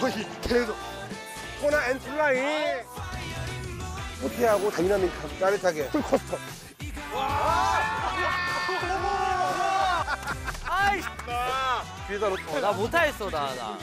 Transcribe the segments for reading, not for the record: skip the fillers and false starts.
거의 계속 코나 N 플라잉 스포티하고 다이나믹하고 짜릿하게 풀 커스텀. 아이씨 귀에다 놓고 나 못하겠어. 나 맞아.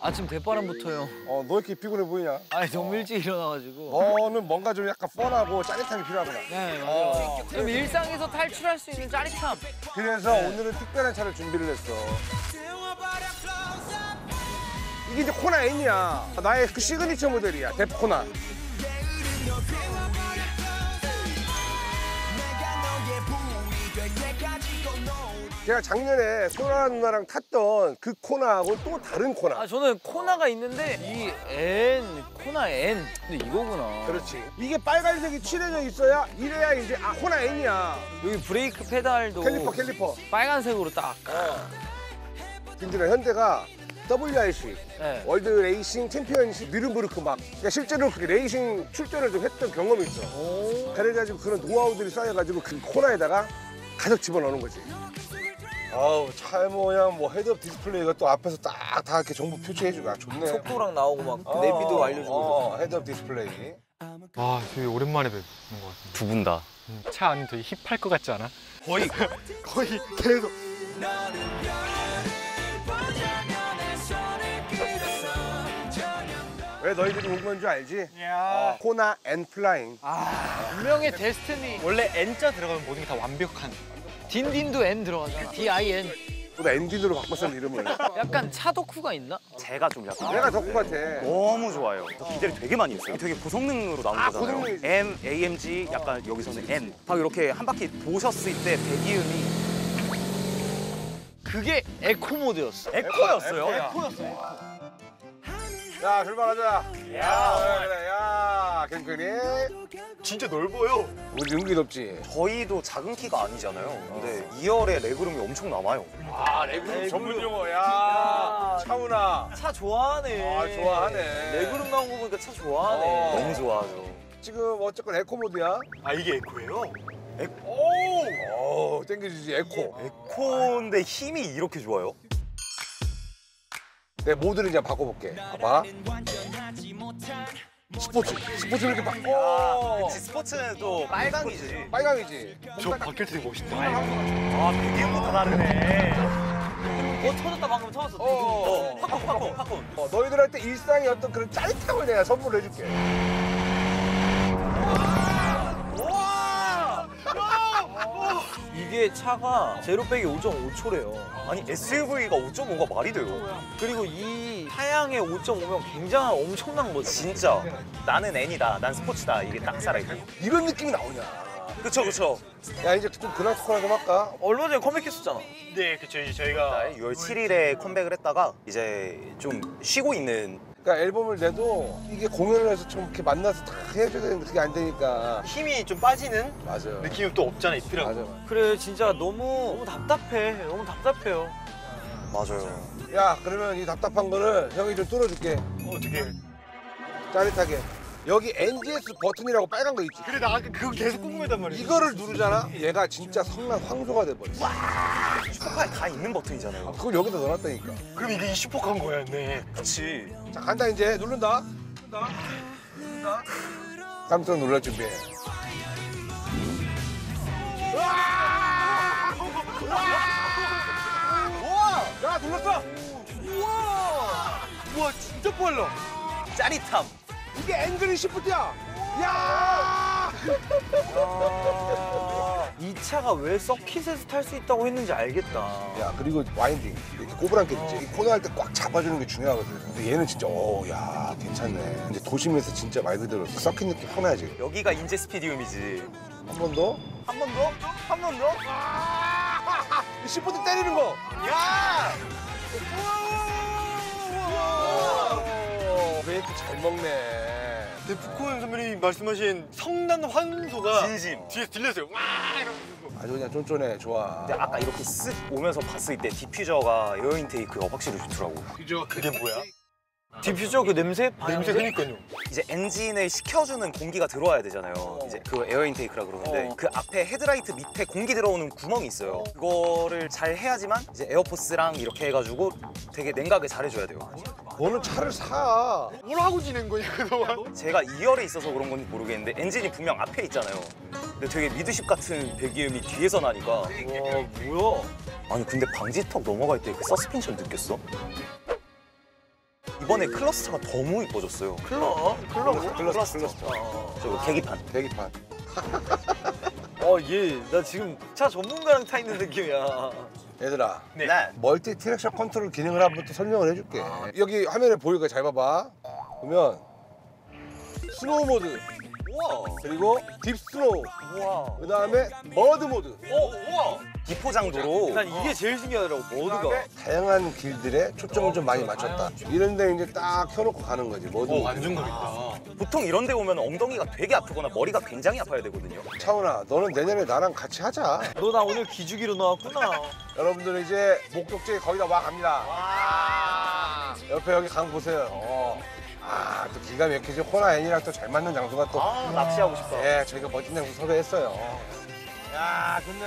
아침 대바람 붙어요. 너 왜 이렇게 피곤해 보이냐? 아니 너무 일찍 일어나가지고. 너는 뭔가 좀 약간 뻔하고 짜릿함이 필요하구나. 네, 맞아요. 그럼 일상에서 탈출할 수 있는 짜릿함. 그래서 네. 오늘은 특별한 차를 준비를 했어. 이게 이제 코나 N이야. 나의 그 시그니처 모델이야, 데프코나. 제가 작년에 코나 누나랑 탔던 그 코나하고 또 다른 코나. 저는 코나가 있는데 이 N, 코나 N. 근데 이거구나. 그렇지. 이게 빨간색이 칠해져 있어야 이래야 이제 코나 N이야. 여기 브레이크 페달도 캘리퍼. 빨간색으로 딱. 근데 현대가 WRC, 네. 월드 레이싱 챔피언십 누른부르크 막. 그러니까 실제로 그렇게 레이싱 출전을 좀 했던 경험이 있어. 그래가지고 그런 노하우들이 쌓여가지고 그 코나에다가 가득 집어넣는 거지. 아우 차 모양 뭐 헤드업 디스플레이가 또 앞에서 딱 다 이렇게 정보 표시해주고 좋네. 속도랑 나오고 막 내비도 알려주고. 헤드업 디스플레이. 아 되게 오랜만에 뵙는 것 같은데. 두 분 다. 차 안이 되게 힙할 것 같지 않아? 거의 계속. 왜 너희들이 온 건 줄 알지? 코나 N.Flying. 분명히 데스티니. 원래 N자 들어가면 모든 게 다 완벽한. 딘딘도 N 들어가잖아. D.I.N. 나 엔진으로 바꿨었는 이름을. 약간 차 덕후가 있나? 제가 좀 약간. 내가 덕후 같아. 너무 좋아요. 기대를 되게 많이 했어요. 되게 고성능으로 나온 거잖아요. 고성능이지. M, AMG, 약간 여기서는 N. 딱 이렇게 한 바퀴 도셨을 때 배기음이. 그게 에코 모드였어. 에코였어요? 에코였어요. 자, 출발하자. 야, 갱근이. 진짜 넓어요. 우리 용기 높지? 저희도 작은 키가 아니잖아요. 근데 2열에 레그룸이 엄청 남아요. 레그룸 전문 용어. 야, 차훈아. 차 좋아하네. 좋아하네. 레그룸 나온 거 보니까 차 좋아하네. 너무 좋아하죠. 지금 어쨌건 에코 모드야. 이게 에코예요? 오! 땡겨주지, 에코. 에코인데 힘이 이렇게 좋아요? 내 모드를 이제 바꿔볼게. 봐봐. 스포츠를 이렇게 바꿔. 그치, 스포츠는 또 빨강이지. 저 바뀔 때 멋있다. 배경부터 다르네. 터졌다, 방금 터졌어. 팝콘. 너희들한테 일상의 어떤 그런 짜릿함을 내가 선물을 해줄게. 이게 차가 제로백이 5.5초래요. 아니 SUV가 5.5가 말이 돼요. 그리고 이 타양의 5.5면 굉장한 엄청난 거지. 진짜 나는 N이다, 난 스포츠다 이게 딱 살아있다. 이런 느낌이 나오냐. 그쵸. 야 이제 좀 그나스코나 좀 할까? 얼마 전에 컴백했었잖아. 네 그쵸. 이제 저희가 6월 7일에 컴백을 했다가 이제 좀 쉬고 있는. 그러니까 앨범을 내도 이게 공연을 해서 좀 이렇게 만나서 다 해줘야 되는데 그게 안 되니까 힘이 좀 빠지는. 맞아요. 느낌이 또 없잖아. 있더라고. 맞아요. 그래 진짜 너무 답답해. 너무 답답해요. 맞아요. 야 그러면 이 답답한 거를 형이 좀 뚫어줄게. 어떻게? 짜릿하게. 여기 NGS 버튼이라고 빨간 거 있지? 그래 나 아까 그거 계속 궁금했단 말이야. 이거를 누르잖아? 얘가 진짜 성난 황소가 돼버려. 슈퍼카에 다 있는 버튼이잖아요. 그걸 여기다 넣어놨다니까. 그럼 이게 슈퍼카인 거야. 네 그치. 자 간다 이제. 누른다. 깜짝 놀랄 준비해. 야 눌렀어. 우와 진짜 빨라. 짜릿함. 이게 앵그리 시프트야! 이야! 이 차가 왜 서킷에서 탈 수 있다고 했는지 알겠다. 야, 그리고 와인딩. 이렇게 꼬부랑게 있지? 이 코너 할 때 꽉 잡아주는 게 중요하거든. 근데 얘는 진짜, 야, 괜찮네. 근데 도심에서 진짜 말 그대로 서킷 느낌 코너야지. 여기가 인제 스피디움이지. 한 번 더? 이 시프트 때리는 거! 야! 베이크 잘 먹네. 데프콘 선배님이 말씀하신 성난 환소가 진심. 뒤에서 들렸어요. 아주 그냥 쫀쫀해. 좋아. 근데 아까 이렇게 쓱 오면서 봤을 때 디퓨저가 에어인테이크가 확실히 좋더라고. 디퓨저 그게 뭐야? 디퓨저 그 냄새? 냄새 그니까요. 이제 엔진을 식혀주는 공기가 들어와야 되잖아요. 이제 그 에어인테이크라 그러는데 그 앞에 헤드라이트 밑에 공기 들어오는 구멍이 있어요. 그거를 잘 해야지만 이제 에어포스랑 이렇게 해가지고 되게 냉각을 잘 해줘야 돼요. 너는 차를 사. 뭘 하고 지낸 거야 그동안? 제가 2열에 있어서 그런 건지 모르겠는데 엔진이 분명 앞에 있잖아요. 근데 되게 미드십 같은 배기음이 뒤에서 나니까. 와 뭐야? 아니 근데 방지턱 넘어갈 때 그 서스펜션 느꼈어? 이번에 클러스터가 너무 이뻐졌어요. 클러스터. 저거 계기판. 예. 나 지금 차 전문가랑 타 있는 느낌이야. 얘들아. 네. 멀티 트랙션 컨트롤 기능을 한번 또 설명을 해줄게. 여기 화면에 보이니까 잘 봐봐. 보면 스노우 모드. 우와. 그리고 딥스노우. 우와. 그 다음에 머드 모드. 우와. 기포장도로. 난 이게 제일 신기하더라고, 머드가. 다양한 길들에 초점을 좀 많이 맞췄다. 이런 데 이제 딱 켜놓고 가는 거지, 머드. 완전 그립다. 보통 이런 데 오면 엉덩이가 되게 아프거나 머리가 굉장히 아파야 되거든요. 차훈아, 너는 내년에 나랑 같이 하자. 너 나 오늘 기죽이로 나왔구나. 여러분들 이제 목적지에 거의 다 와 갑니다. 와. 옆에 여기 강 보세요. 아, 또 기가 막히지. 코나 N이랑 또 잘 맞는 장소가 또. 아, 낚시하고 싶다. 예, 저희가 멋진 장소 섭외했어요. 야, 좋네.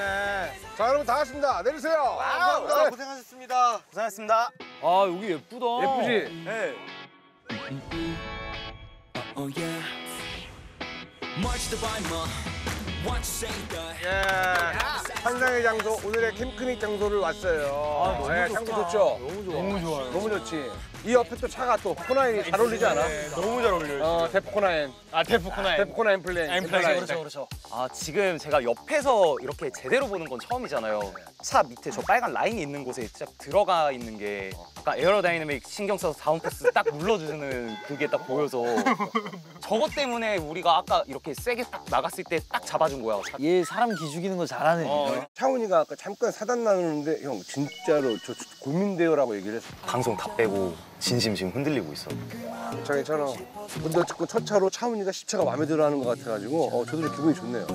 자, 여러분 다 하십니다. 내리세요. 와우, 감사합니다. 고생하셨습니다. 고생하셨습니다. 아, 여기 예쁘다. 예쁘지? 네. 예. 환상의 장소, 오늘의 캠크닉 장소를 왔어요. 아, 네, 장소 좋죠? 너무 좋아. 너무 좋아요. 너무 좋지. 이 옆에 또 차가 또 코나인이 잘 어울리지 않아? 네, 너무 잘 어울려요. 데프코나 N. 아, 데프코나 N. 데프코나 N.Flying. 그렇죠. 아, 지금 제가 옆에서 이렇게 제대로 보는 건 처음이잖아요. 차 밑에 저 빨간 라인이 있는 곳에 딱 들어가 있는 게 약간 에어로다이내믹 신경 써서 다운포스 딱 눌러주는 그게 딱 보여서 저것 때문에 우리가 아까 이렇게 세게 딱 나갔을 때 딱 잡아준 거야. 얘 사람 기죽이는 거 잘하네. 차훈이가 아까 잠깐 사단 나누는데 형 진짜로 저 고민돼요라고 얘기를 했어. 방송 다 빼고 진심 지금 흔들리고 있어. 괜찮아. 근데 찍고 첫 차로 차훈이가 시차가 마음에 들어하는 것 같아가지고 저도 기분이 좋네요.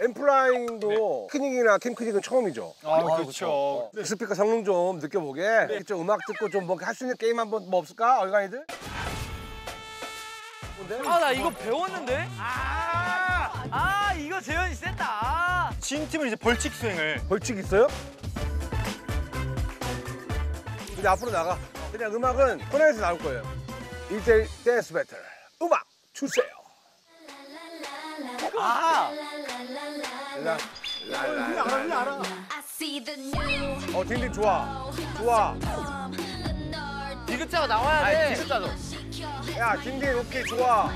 N.Flying도 캠크닉이나 캠크닉은 처음이죠. 아, 그렇죠. 네. 스피커 성능 좀 느껴보게. 네. 좀 음악 듣고 좀 뭐 할 수 있는 게임 한번 뭐 없을까? 얼간이들? 아, 나 이거 배웠는데? 아, 이거 재현이 셌다. 진 팀은 이제 벌칙 수행을. 벌칙 있어요? 이제 앞으로 나가. 그냥 음악은 코너에서 나올 거예요. 1대1 댄스 배틀. 음악 주세요. 아! 알아. 딘딘 좋아. 디귿자가 나와야 돼. 디귿자도. 야, 딘딘 오케이 좋아.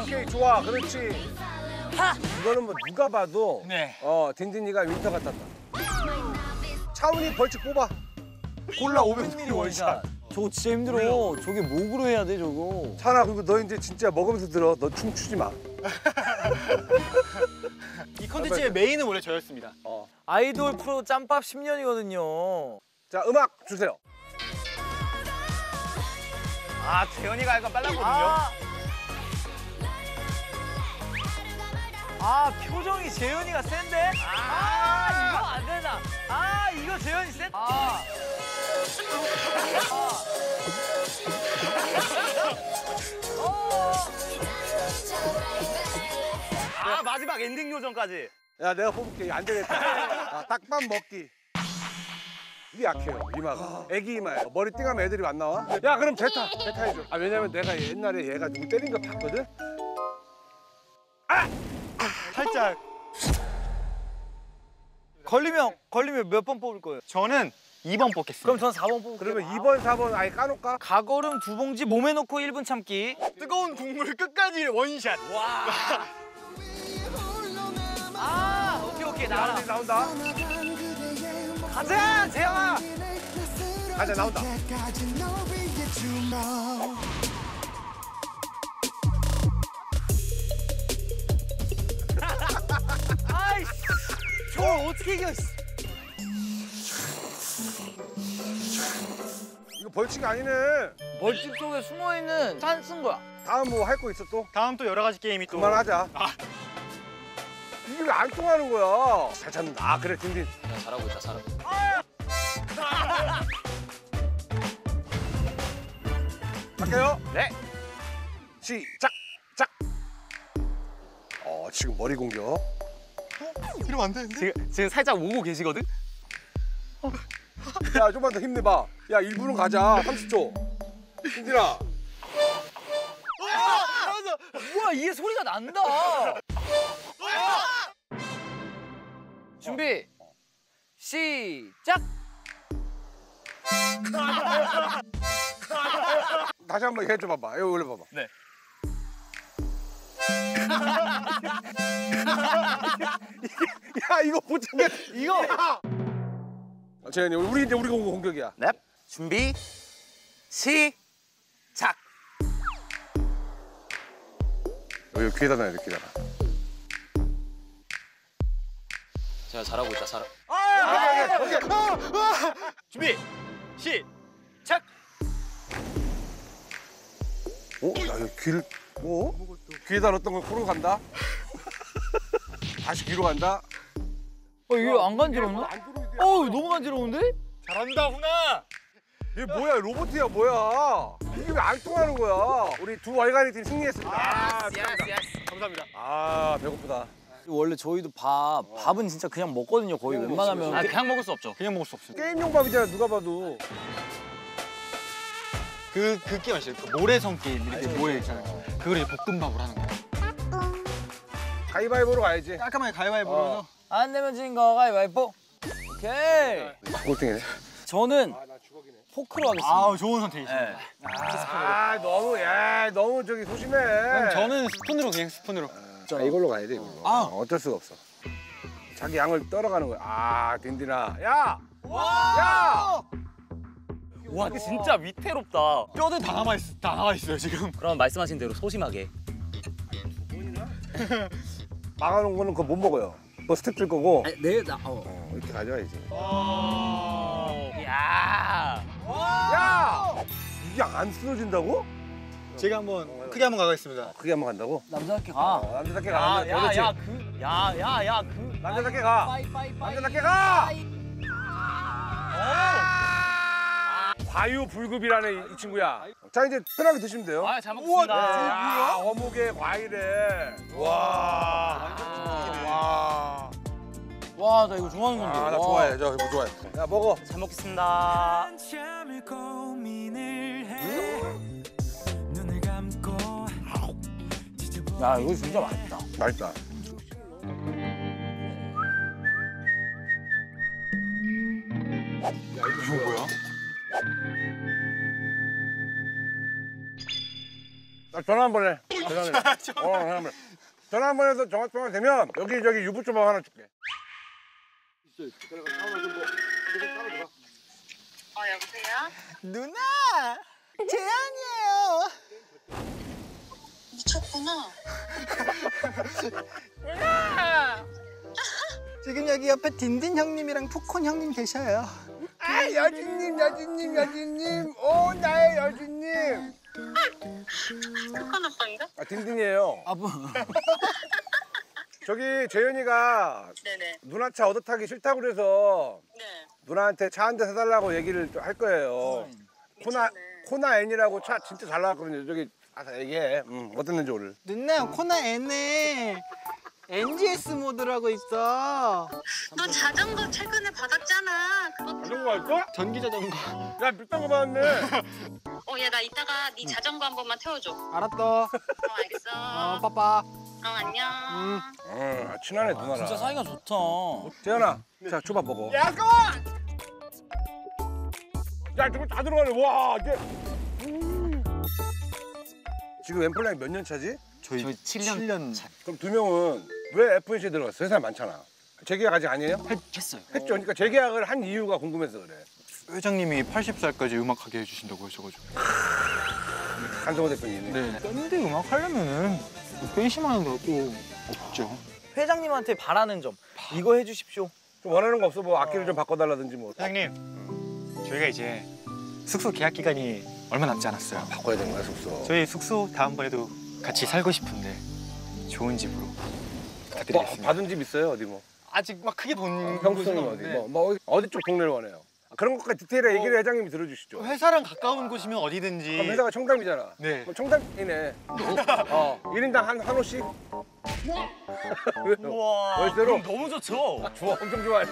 오케이 좋아. 그렇지. 하! 이거는 뭐 누가 봐도 네. 딘딘이가 윈터 같았다. 차훈이 벌칙 뽑아. 콜라 500ml 원샷. 저거 진짜 힘들어. 그래요. 저게 목으로 해야 돼, 저거. 차라, 그리고 너 이제 진짜 먹으면서 들어. 너 춤추지 마. 이 컨텐츠의 메인은 원래 저였습니다. 아이돌 프로 짬밥 10년이거든요. 자, 음악 주세요. 아, 재현이가 약간 빨랐거든요. 표정이 재현이가 센데? 이거 안 되나? 이거 재현이 센? 마지막 엔딩 요정까지. 야, 내가 뽑을게. 안 되겠다. 닭밥 먹기. 이게 약해요, 이마가. 애기 이마예요. 머리 띵하면 애들이 안 나와. 야, 그럼 대타 해줘. 왜냐면 내가 옛날에 얘가 누구 때린 거 봤거든? 살짝. 걸리면 몇 번 뽑을 거예요? 저는 2번 뽑겠습니다. 그럼 전 4번 뽑을게요. 그러면 2번, 4번 아예 까놓을까? 가거름 2봉지 몸에 넣고 1분 참기. 뜨거운 국물 끝까지 원샷. 와. 오케이. 나온다. 가자, 재현아. 가자, 나온다. 아이씨, 저걸 어떻게 이겨? 이거 이거 벌칙이 아니네. 벌칙 속에 숨어있는 찬 쓴 거야. 다음 뭐 할 거 있어 또? 다음 또 여러 가지 게임이 또. 그만하자. 아. 이게 왜 안 통하는 거야? 잘 찾는다. 아 그래 딘딘. 잘하고 있다 잘하고. 아! 갈게요. 네. 시작. 짝. 지금 머리 공격. 이러면 안 되는데? 지금 살짝 오고 계시거든? 야, 좀만 더 힘내봐. 야, 1분은 가자. 30초. 딘딘아. 뭐야, 얘 소리가 난다. 준비. 시작. 다시 한번 해줘 봐봐. 여기 올려봐봐. 네. 야 이거 못참게 이거. 재현이 우리 이제 우리가 공격이야. 넵. 준비 시작. 여기 귀에다 놔야 돼 귀에다가. 제가 잘하고 있다 잘하. 아! 준비 시작. 오, 야, 귀를 뭐? 귀에다 넣었던 걸 코로 간다. 다시 귀로 간다. 이거 안 간지러웠나? 어우, 너무 간지러운데? 잘한다, 훈아. 얘 뭐야? 로봇이야, 뭐야? 이게 왜 안 통하는 거야? 우리 두 월간이 팀 승리했습니다. 아, 예스. 감사합니다. 아, 배고프다. 원래 저희도 밥은 진짜 그냥 먹거든요, 거의 웬만하면. 아, 그냥 먹을 수 없죠. 그냥 먹을 수 없어요. 게임용 밥이잖아, 누가 봐도. 그 게임 아시죠? 모래성 게임 이렇게 모여 있잖아요. 그걸 볶음밥으로 하는 거야. 가위바위보로 가야지. 깔끔하게 가위바위보로 해서. 안 되면 진 거 가위바위보. 오케이. 꼴등이네. 저는 포크로 하겠습니다. 아, 좋은 선택이죠. 네. 아, 너무 저기 소심해. 저는 스푼으로 그냥 스푼으로. 자, 이걸로 가야 돼, 이걸로. 아, 어쩔 수가 없어. 자기 양을 떨어가는 거야. 아, 딘딘아. 야! 와! 야! 와, 근데 진짜 위태롭다. 뼈들 다 남아있어요, 지금. 그럼 말씀하신 대로 소심하게. 막아놓은 거는 그거 못 먹어요. 그거 스텝 줄 거고. 아, 네, 이렇게 가져와야지. 야! 야! 이게 안 쓰러진다고? 제가 한번 크게 한번 가겠습니다. 크게 한번 간다고? 남자답게 가. 남자답게 가. 야, 남자답게 가. 남자답게 가! 과유불급이라는 이 친구야. 자 이제 편하게 드시면 돼요. 아, 잘 먹습니다. 우와, 어묵에 과일에. 와. 와. 와, 나 이거 좋아하는 건데. 아, 나 좋아해. 저 이거 좋아해. 야, 먹어. 잘 먹겠습니다. 야, 이거 진짜 맛있다. 맛있다. 야, 이거 뭐야? 나 전화 한 번 해. 전화 한 번 해서 정확통화 되면 여기 저기 유부초밥 하나 줄게. 있어. 여보세요? 누나! 재현이에요! 미쳤구나. 누나! 지금 여기 옆에 딘딘 형님이랑 푸콘 형님 계셔요. 아, 여주님. 오, 나의 여주님. 푸콘 오빠인가? 아, 딘딘이에요. 아빠. 저기 재현이가 누나 차 얻어 타기 싫다고 그래서 네. 누나한테 차 한 대 사달라고 얘기를 할 거예요. 코나 N이라고 차 진짜 잘 나왔거든요. 저기 가서 얘기해. 어땠는지 오늘. 누나, 코나 N에 NGS 모드라고 있어. 너 자전거 최근에 받았잖아. 자전거 할까? 전기 자전거. 야, 비싼 거 받았네. 야, 나 이따가 네 자전거 한 번만 태워줘. 알았어. 알겠어. 빠빠. 안녕. 친하네, 누나랑. 진짜 사이가 좋다. 재현아, 네. 자, 초밥 먹어. 야, 잠깐만! 야, 저거 다 들어가네. 와, 이게. 지금 N.Flying 몇 년 차지? 저희 7년 차. 그럼 두 명은. 왜 FNC에 들어갔어? 회사 많잖아. 재계약 아직 아니에요? 했어요. 했죠. 그러니까 재계약을 한 이유가 궁금해서 그래. 회장님이 80살까지 음악하게 해주신다고 하셔가지고. 한성호 대표님. 네. 밴드 음악 하려면은 팬심만 하는 것도 없죠. 회장님한테 바라는 점. 이거 해주십시오. 좀 원하는 거 없어? 뭐 악기를 좀 바꿔달라든지 뭐. 회장님, 저희가 이제 숙소 계약 기간이 얼마 남지 않았어요. 바꿔야 되는 거야, 숙소. 저희 숙소 다음번에도 같이 살고 싶은데 좋은 집으로 부탁드리겠습니다. 받은 집 있어요? 어디 뭐? 아직 막 크게 본 평수는 어디? 어디 쪽 동네를 원해요? 그런 것까지 디테일하게 얘기를 회장님이 들어주시죠. 회사랑 가까운 곳이면 어디든지. 그럼 회사가 청담이잖아. 네. 그럼 청담이네. 1인당 한 호씩? 우와. 월세로? 그럼 너무 좋죠. 좋아, 엄청 좋아해.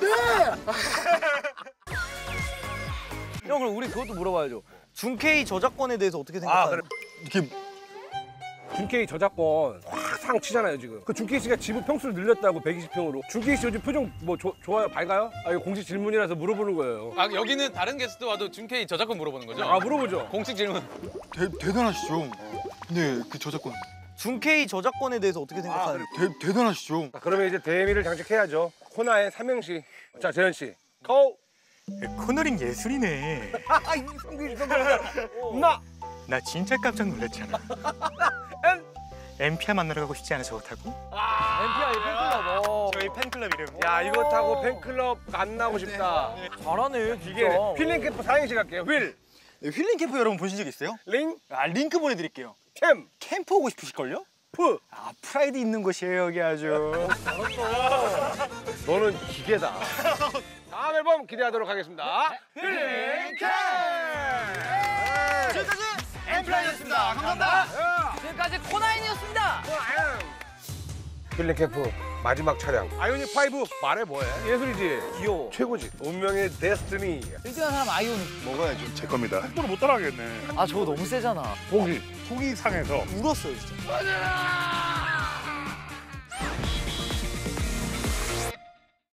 네! 형, 그럼 우리 그것도 물어봐야죠. 준케이 저작권에 대해서 어떻게 생각하세요? 그래. 이렇게 준케이 저작권 확 상 치잖아요, 지금. 그 준케이 씨가 지분 평수를 늘렸다고 120평으로. 준케이 씨 요즘 표정 뭐 좋아요? 밝아요? 아, 이거 공식 질문이라서 물어보는 거예요. 아, 여기는 다른 게스트 와도 준케이 저작권 물어보는 거죠? 아, 물어보죠. 공식 질문. 대단하시죠. 네, 그 저작권. 준케이 저작권에 대해서 어떻게 생각하세요? 대단하시죠. 아, 그러면 이제 대미를 장식해야죠. 코나의 삼행시. 자, 재현 씨. 고! 코너링 예술이네. 아, 이 성격이 나! 나 진짜 깜짝 놀랐잖아. MPI 만나러 가고 싶지 않아서 타고? 아, MPI 팬클럽. 저희 팬클럽 이름. 야, 이거 타고 팬클럽 만나고 싶다. 네. 잘하네, 진짜. 휠링캠프 사행시 갈게요, 휠. 네, 휠링캠프 여러분 보신 적 있어요? 링? 아, 링크 보내드릴게요. 캠프 오고 싶으실걸요? 프! 아, 프라이드 있는 곳이에요, 여기 아주. 잘했어. 너는 기계다. 다음 앨범 기대하도록 하겠습니다. 휠링캠프! N.Flying이었습니다. 감사합니다. 지금까지 코나인이었습니다. 휠링캠프 마지막 촬영. 아이오닉 5 말해 뭐해? 예술이지. 귀여워. 최고지. 운명의 데스티니. 1등한 사람 아이오닉. 먹어야죠. 제 겁니다. 속도를 못 따라가겠네. 아, 저거 너무 세잖아. 보기 상해서 울었어요, 진짜. 맞아!